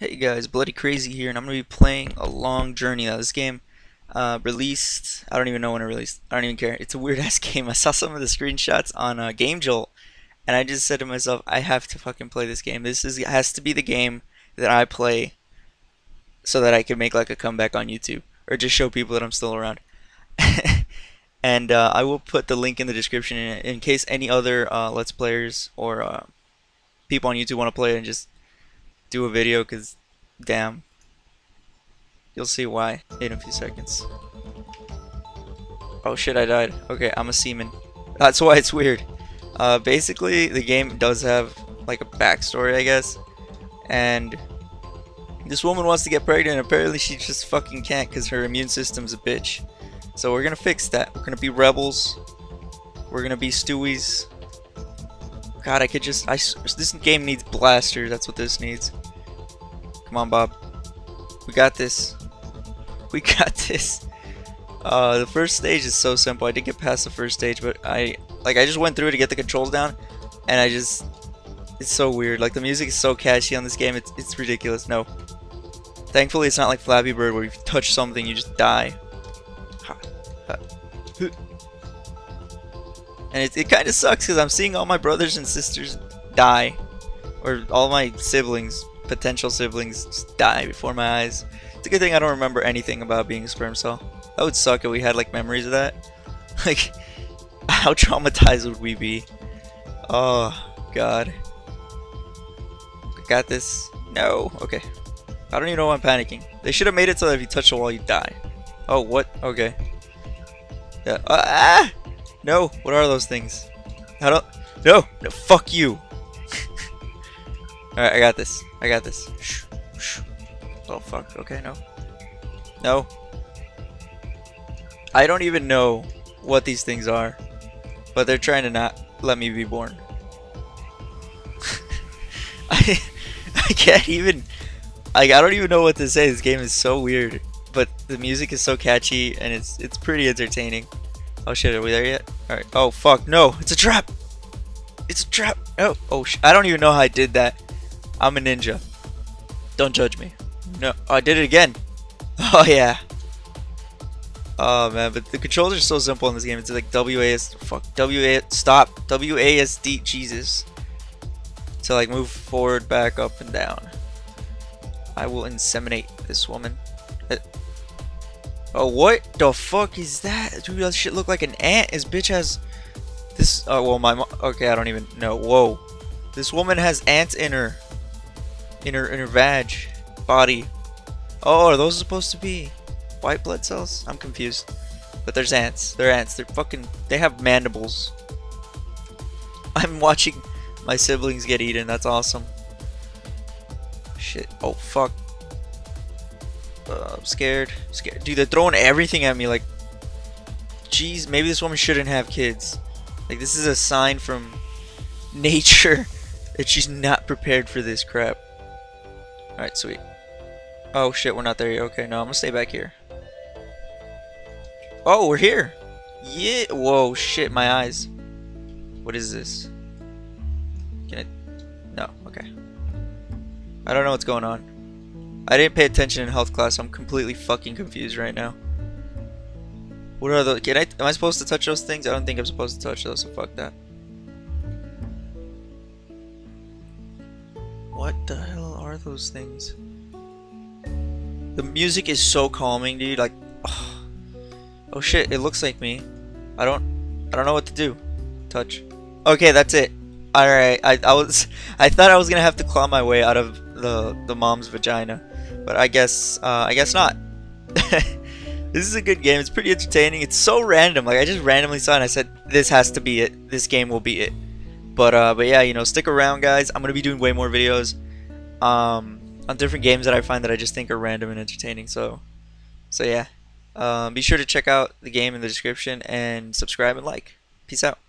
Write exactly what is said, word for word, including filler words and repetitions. Hey guys, Bloody Crazy here, and I'm going to be playing A Long Journey. Now, this game uh, released, I don't even know when it released, I don't even care, it's a weird ass game. I saw some of the screenshots on uh, Game Jolt, and I just said to myself, I have to fucking play this game. This is has to be the game that I play so that I can make like a comeback on YouTube, or just show people that I'm still around. And uh, I will put the link in the description in, in case any other uh, Let's Players or uh, people on YouTube want to play it and just do a video, because damn, you'll see why in a few seconds. Oh shit, I died. Okay, I'm a seaman, that's why it's weird. Uh, basically the game does have like a backstory, I guess, and this woman wants to get pregnant and apparently she just fucking can't because her immune system's a bitch. So we're gonna fix that. We're gonna be rebels, we're gonna be stewies. God, I could just, I, this game needs blasters, that's what this needs. Come on, Bob. We got this. We got this. Uh, the first stage is so simple. I did get past the first stage, but I, like, I just went through to get the controls down, and I just, it's so weird. Like, the music is so catchy on this game, it's, it's ridiculous. No. Thankfully, it's not like Flappy Bird, where if you touch something, you just die. Ha. Ha. And it, it kind of sucks because I'm seeing all my brothers and sisters die, or all my siblings, potential siblings, just die before my eyes. It's a good thing I don't remember anything about being a sperm cell. That would suck if we had like memories of that. Like, how traumatized would we be? Oh God. I got this. No. Okay. I don't even know why I'm panicking. They should have made it so that if you touch the wall, you die. Oh, what? Okay. Yeah. Uh, ah! No, what are those things? I don't. No, no, fuck you. Alright, I got this. I got this. Shh, shh. Oh, fuck. Okay, no. No. I don't even know what these things are, but they're trying to not let me be born. I, I can't even. Like, I don't even know what to say. This game is so weird, but the music is so catchy and it's it's pretty entertaining. Oh shit, are we there yet? Alright. Oh fuck, no! It's a trap! It's a trap! Oh, oh shit. I don't even know how I did that. I'm a ninja. Don't judge me. No. Oh, I did it again! Oh yeah. Oh man, but the controls are so simple in this game. It's like W A S D. Fuck. W A S D. Stop. W A S D. Jesus. To like move forward, back, up, and down. I will inseminate this woman. Uh, Oh, what the fuck is that? Dude, that shit look like an ant. This bitch has this. Oh, well, my mom. Okay, I don't even know. Whoa. This woman has ants in her. In her, in her vag. Body. Oh, are those supposed to be white blood cells? I'm confused. But there's ants. They're ants. They're fucking. They have mandibles. I'm watching my siblings get eaten. That's awesome. Shit. Oh, fuck. Uh, I'm scared. I'm scared. Dude, they're throwing everything at me. Like, jeez, maybe this woman shouldn't have kids. Like, this is a sign from nature that she's not prepared for this crap. Alright, sweet. Oh, shit, we're not there yet. Okay, no, I'm gonna stay back here. Oh, we're here. Yeah. Whoa, shit, my eyes. What is this? Can I? No, okay. I don't know what's going on. I didn't pay attention in health class, so I'm completely fucking confused right now. What are those? Can I, am I supposed to touch those things? I don't think I'm supposed to touch those, so fuck that. What the hell are those things? The music is so calming, dude. Like, oh, oh shit, it looks like me. I don't, I don't know what to do. Touch. Okay, that's it. Alright, I, I was, I thought I was gonna have to claw my way out of the, the mom's vagina. But I guess, uh, I guess not. This is a good game. It's pretty entertaining. It's so random. Like, I just randomly saw it and I said, this has to be it. This game will be it. But, uh, but yeah, you know, stick around, guys. I'm going to be doing way more videos um, on different games that I find that I just think are random and entertaining. So, so yeah. Um, be sure to check out the game in the description and subscribe and like. Peace out.